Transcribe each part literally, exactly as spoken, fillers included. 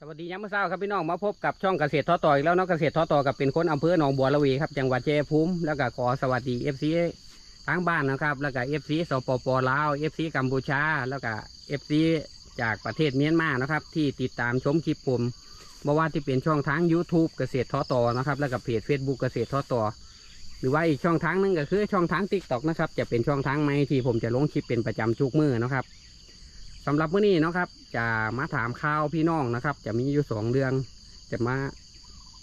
สวัสดีย้ำเมื่อเช้าครับพี่น้องมาพบกับช่องเกษตรท้อต่ออีกแล้วน้องเกษตรท้อต่อกับเป็นคนอำเภอหนองบัวละเวครับจังหวัดชัยภูมิแล้วก็ขอสวัสดี เอฟ ซี ทั้งบ้านนะครับแล้วก็ เอฟ ซี สปปลาว เอฟ ซี กัมพูชาแล้วก็ เอฟ ซี จากประเทศเมียนมานะครับที่ติดตามชมคลิปผมบอกว่าที่เป็นช่องทาง ยูทูบ เกษตรท้อต่อนะครับแล้วก็เพจ เฟซบุ๊ก เกษตรท้อต่อหรือว่าอีกช่องทางนึงก็คือช่องทาง ติ๊กต็อก นะครับจะเป็นช่องทางใหม่ที่ผมจะลงคลิปเป็นประจำทุกมื้อนะครับสำหรับมื้อนี้นะครับจะมาถามข่าวพี่น้องนะครับจะมีอยู่สองเรื่องจะมา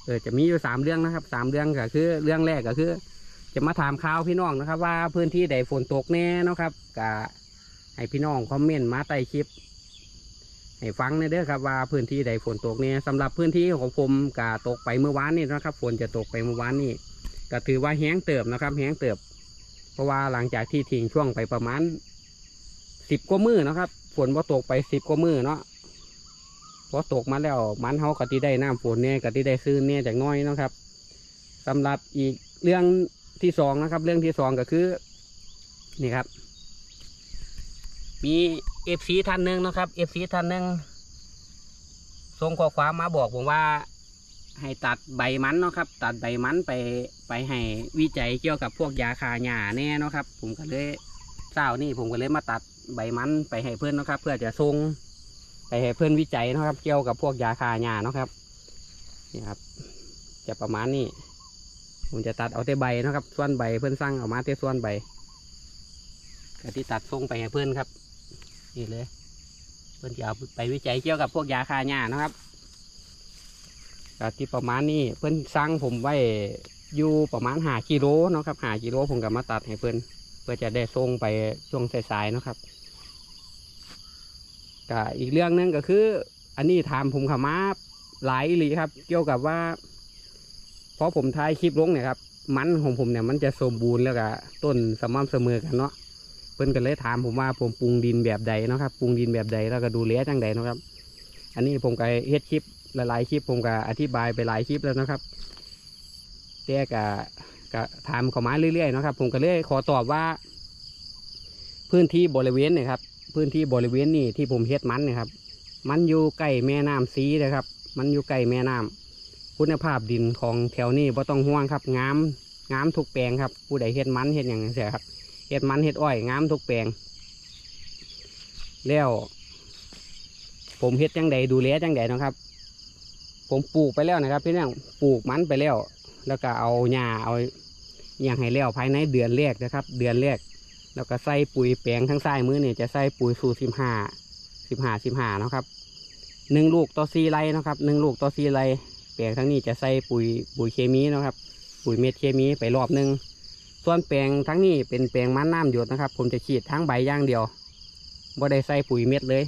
เออจะมีอยู่สามเรื่องนะครับสามเรื่องก็คือเรื่องแรกก็คือจะมาถามข่าวพี่น้องนะครับว่าพื้นที่ใดฝนตกแน่นะครับก็ให้พี่น้องคอมเมนต์มาใต้คลิปให้ฟังหน่อยเด้อครับว่าพื้นที่ใดฝนตกแน่สำหรับพื้นที่ของผมก็ตกไปเมื่อวานนี่นะครับฝนจะตกไปเมื่อวานนี่ก็ถือว่าแห้งเติบนะครับแห้งเติบเพราะว่าหลังจากที่ทิ้งช่วงไปประมาณสิบกว่ามื้อนะครับฝนพอตกไปสิบกว่ามือเนาะพอตกมาแล้วมันเขากะทิได้น้ำฝนเนี่ยกะทิได้ซื้อเนี่ยจากน้อยนะครับสำหรับอีกเรื่องที่สองนะครับเรื่องที่สองก็คือนี่ครับมี เอฟ ซี ท่านหนึ่งนะครับ เอฟ ซี ท่านหนึ่งส่งข้อความมาบอกผมว่าให้ตัดใบมันนะครับตัดใบมันไปไปให้วิจัยเกี่ยวกับพวกยาคาหญ้าเนี่ยนะครับผมก็เลยเศร้านี่ผมก็เลยมาตัดใบมันไปให้เพื่อนนะครับเพื่อจะส่งไปให้เพื่อนวิจัยนะครับเกี่ยวกับพวกยาคาหญ้านะครับนี่ครับจะประมาณนี้ผมจะตัดเอาแต่ใบนะครับส่วนใบเพื่อนสั่งออกมาแต่ส่วนใบก็ที่ตัดส่งไปให้เพื่อนครับนี่เลยเพื่อนจะเอาไปวิจัยเกี่ยวกับพวกยาคาหญ้านะครับก็ที่ประมาณนี้เพื่อนสั่งผมไว้อยู่ประมาณห้ากิโลนะครับห้ากิโลผมก็มาตัดให้เพื่อนเพื่อจะได้ส่งไปช่วงสายๆนะครับก็อีกเรื่องนึงก็คืออันนี้ถามผมขมาหลายหลีครับเกี่ยวกับว่าเพราะผมถ่ายคลิปลงเนี่ยครับมันของผมเนี่ยมันจะสมบูรณ์แล้วก็ต้นสม่ำเสมอกันเนาะเพิ่นก็เลยถามผมว่าผมปรุงดินแบบใดนะครับปรุงดินแบบใดแล้วก็ดูแลจังใดนะครับอันนี้ผมก็เฮ็ดคลิปหลายๆคลิปผมก็อธิบายไปหลายคลิปแล้วนะครับแต่ก็ก็ถามขมาเรื่อยๆนะครับผมก็เลยขอตอบว่าพื้นที่บริเวณเนี่ยครับพื้นที่บริเวณนี้ที่ผมเฮ็ดมันนะครับมันอยู่ใกล้แม่น้ำซีนะครับมันอยู่ใกล้แม่น้ำคุณภาพดินของแถวนี้บ่ต้องห่วงครับงามงามทุกแปลงครับผู้ใดเฮ็ดมันเฮ็ดอย่างนี้เสียครับเฮ็ดมันเฮ็ดอ้อยงามทุกแปลงแล้วผมเฮ็ดจังใดดูแลจังใดนะครับผมปลูกไปแล้วนะครับพี่น้องปลูกมันไปแล้วแล้วก็เอาหญ้าเอาอย่างให้แล้วภายในเดือนแรกนะครับเดือนแรกแล้วก็ใส่ปุ๋ยแปลงทั้งซ้ายมือเนี่ยจะใส่ปุ๋ยสูตรสิบห้าสิบห้าสิบห้านะครับหนึ่งลูกต่อสี่ไร่นะครับหนึ่งลูกต่อสี่ไร่แปลงทั้งนี้จะใส่ปุ๋ยปุ๋ยเคมีนะครับปุ๋ยเม็ดเคมีไปรอบหนึ่งส่วนแปลงทั้งนี้เป็นแปลงมันน้ำหยดนะครับผมจะฉีดทั้งใบย่างเดียวบ่ได้ใส่ปุ๋ยเม็ดเลย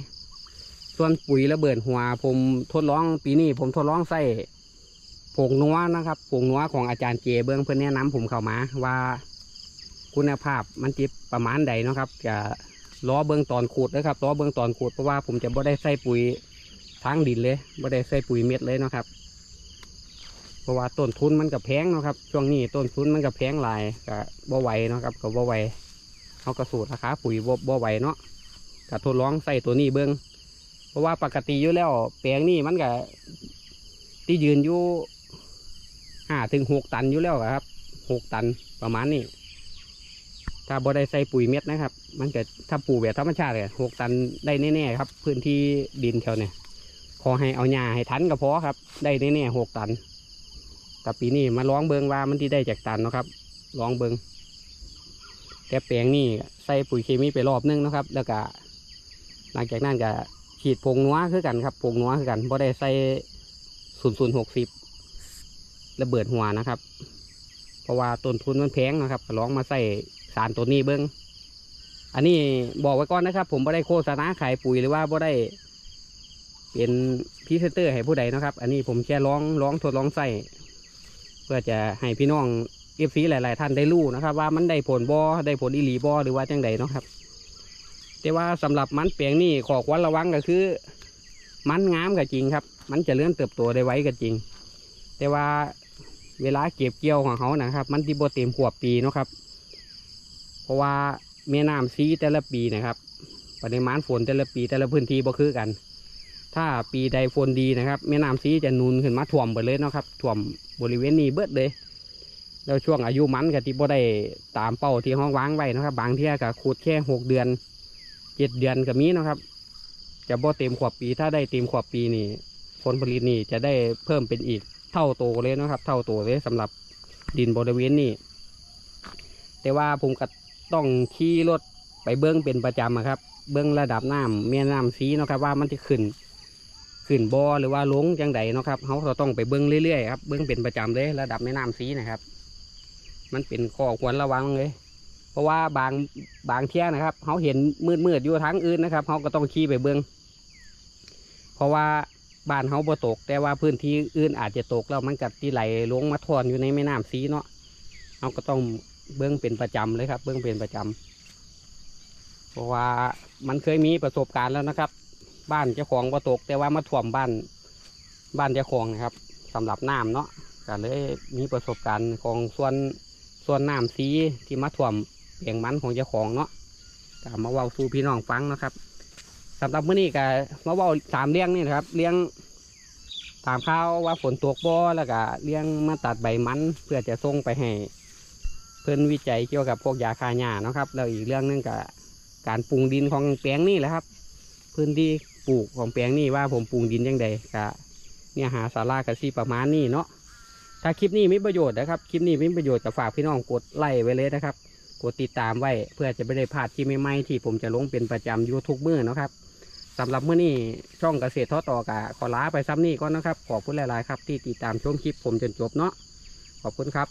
ส่วนปุ๋ยระเบิดหัวผมทดลองปีนี้ผมทดลองใส่ผงนัวนะครับผงนัวของอาจารย์เจเบื้องเพื่อนแนะนำผมเข้ามาว่าคุณภาพมันจิบประมาณใดนะครับจะล้อเบื้องตอนขูดนะครับล้อเบื้องตอนขูดเพราะว่าผมจะไม่ได้ใส่ปุ๋ยทั้งดินเลยไม่ได้ใส่ปุ๋ยเม็ดเลยนะครับเพราะว่าต้นทุนมันกับแพงนะครับช่วงนี้ต้นทุนมันกับแพงหลายกับบ่ไหวนะครับกับบ่ไหวเขากระสูดราคาปุ๋ยบ่ไหวเนาะกับทดลองใส่ตัวนี้เบื้องเพราะว่าปกติอยู่แล้วแปลงนี่มันกับที่ยืนอยู่ห้าถึงหกตันอยู่แล้วครับหกตันประมาณนี้ถ้าบ่ได้ใส่ปุ๋ยเม็ดนะครับมันก็ถ้าปลูกแบบธรรมชาติเลยหกตันได้แน่ๆครับพื้นที่ดินแถวเนี่ยขอให้เอาหญ้าให้ทันก็พอครับได้แน่ๆหกตันแต่ปีนี้มาลองเบิ้งว่ามันที่ได้จากตันนะครับลองเบิ้งแต่แปลงนี่ใส่ปุ๋ยเคมีไปรอบนึงนะครับแล้วก็หลังจากนั้นก็ฉีดผงนัวคือกันครับผงนัวคือกันบ่ได้ใส่ศูนย์ศูนย์หกสิบระเบิดหัวนะครับเพราะว่าต้นทุนมันแพงนะครับลองมาใส่สารตัวนี้เบิ้งอันนี้บอกไว้ก่อนนะครับผมไม่ได้โฆษณาขายปุ๋ยหรือว่าไม่ได้เป็นพรีเซนเตอร์ให้ผู้ใดนะครับอันนี้ผมแค่ร้องร้องทดลองใส่เพื่อจะให้พี่น้องเอฟซีหลายๆท่านได้รู้นะครับว่ามันได้ผลบ่ได้ผลอีหลีบ่หรือว่าจังใดเนาะครับแต่ว่าสำหรับมันเปียงนี่ขอควรระวังก็คือมันงามก็จริงครับมันจะเลื่อนเติบโตได้ไว้ก็จริงแต่ว่าเวลาเก็บเกี่ยวของเขานะครับมันที่โบเต็มขวบปีเนาะครับเพราะว่าแม่น้ำซีแต่ละปีนะครับปริมาณฝนแต่ละปีแต่ละพื้นที่บ่คือกันถ้า ถ้าปีใดฝนดีนะครับแม่น้ำซีจะนูนขึ้นมาท่วมไปเลยเนาะครับท่วมบริเวณนี้เบิดเลยแล้วช่วงอายุมันกับที่บ่ได้ตามเป้าที่ห้องวางไว้นะครับบางเที่ยกับขุดแค่หกเดือนเจ็ดเดือนกับนี้นะครับจะบ่เต็มขวบปีถ้าได้เต็มขวบปีนี่ผลผลิตนี่จะได้เพิ่มเป็นอีกเท่าโตเลยนะครับเท่าโตเลยสำหรับดินบริเวณนี้แต่ว่าผมก็ต้องขี่รถไปเบื้องเป็นประจำครับเบื้องระดับน้ำแม่น้ำซีนะครับว่ามันจะขึ้นขึ้นบ่อหรือว่าลงจังใดนะครับเขาจะต้องไปเบื้องเรื่อยๆครับเบื้องเป็นประจำเลยระดับแม่น้ำซีนะครับมันเป็นข้อควรระวังเลยเพราะว่าบางบางเที่ยนะครับเขาเห็นมืดๆอยู่ทางอื่นนะครับเขาก็ต้องขี่ไปเบื้องเพราะว่าบ้านเขาบ่ตกแต่ว่าพื้นที่อื่นอาจจะตกแล้วมันกัดที่ไหลลงมาท่อนอยู่ในแม่น้ำซีเนาะเขาก็ต้องเบื้องเป็นประจำเลยครับเบื้องเป็นประจำเพราะว่ามันเคยมีประสบการณ์แล้วนะครับบ้านเจ้าของบ่ตกแต่ว่ามาท่วมบ้านบ้านเจ้าของนะครับสำหรับน้ำเนาะก็เลยมีประสบการณ์ของส่วนส่วนน้ำซีที่มาท่วมเปียงมันของเจ้าของเนาะก็มาเว้าสู่พี่น้องฟังนะครับสำหรับมื้อนี้ก็มาเว้าสามเลี้ยงนี่นะครับเลี้ยงตามข้าวว่าฝนตกบ่แล้วก็เลี้ยงมาตัดใบมันเพื่อจะส่งไปให้เพื่อนวิจัยเกี่ยวกับพวกยาฆ่าหญ้านะครับแล้วอีกเรื่องนึงก็การปรุงดินของแปลงนี่แหละครับพื้นที่ปลูกของแปลงนี่ว่าผมปรุงดินยังไงก็เนี่ยหาสาระกระซี่ประมาณนี้เนาะถ้าคลิปนี้มีประโยชน์นะครับคลิปนี้มีประโยชน์ก็ฝากพี่น้องกดไลค์ไว้เลยนะครับกดติดตามไว้เพื่อจะไม่ได้พลาดคลิปใหม่ๆที่ผมจะลงเป็นประจำยูทูบเบอร์นะครับสำหรับเมื่อนี้ช่องเกษตรท้อต่อกะขอลาไปซ้ำนี่ก่อนนะครับขอบคุณหลายๆครับที่ติดตามชมคลิปผมจนจบเนาะขอบคุณครับ